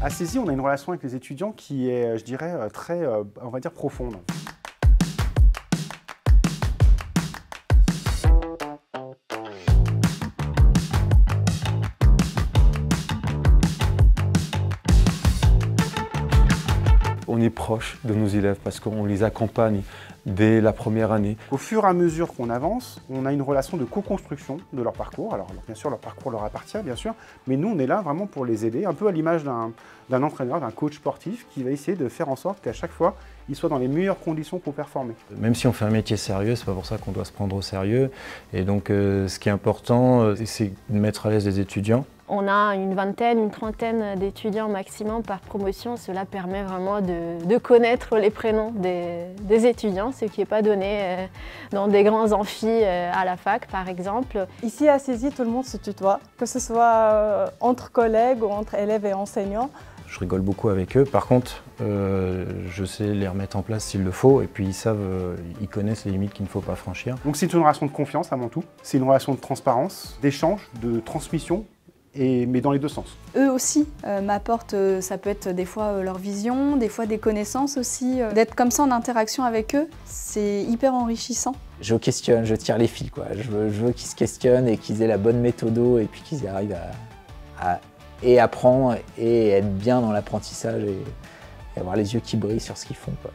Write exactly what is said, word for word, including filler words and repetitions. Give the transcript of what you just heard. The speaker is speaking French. À Cési, on a une relation avec les étudiants qui est, je dirais, très, on va dire, profonde. On est proche de nos élèves parce qu'on les accompagne dès la première année. Au fur et à mesure qu'on avance, on a une relation de co-construction de leur parcours. Alors bien sûr, leur parcours leur appartient, bien sûr, mais nous, on est là vraiment pour les aider, un peu à l'image d'un entraîneur, d'un coach sportif qui va essayer de faire en sorte qu'à chaque fois, ils soient dans les meilleures conditions pour performer. Même si on fait un métier sérieux, c'est pas pour ça qu'on doit se prendre au sérieux. Et donc, euh, ce qui est important, c'est de mettre à l'aise les étudiants. On a une vingtaine, une trentaine d'étudiants maximum par promotion. Cela permet vraiment de, de connaître les prénoms des, des étudiants, ce qui n'est pas donné dans des grands amphis à la fac, par exemple. Ici, à Cési, tout le monde se tutoie, que ce soit entre collègues ou entre élèves et enseignants. Je rigole beaucoup avec eux. Par contre, euh, je sais les remettre en place s'il le faut. Et puis, ils savent, euh, ils connaissent les limites qu'il ne faut pas franchir. Donc, c'est une relation de confiance avant tout. C'est une relation de transparence, d'échange, de transmission. Et, mais dans les deux sens. Eux aussi euh, m'apportent, euh, ça peut être des fois euh, leur vision, des fois des connaissances aussi. Euh, D'être comme ça en interaction avec eux, c'est hyper enrichissant. Je questionne, je tire les fils, quoi. Je veux, je veux qu'ils se questionnent et qu'ils aient la bonne méthode et puis qu'ils arrivent à, à et apprendre et être bien dans l'apprentissage et, et avoir les yeux qui brillent sur ce qu'ils font, quoi.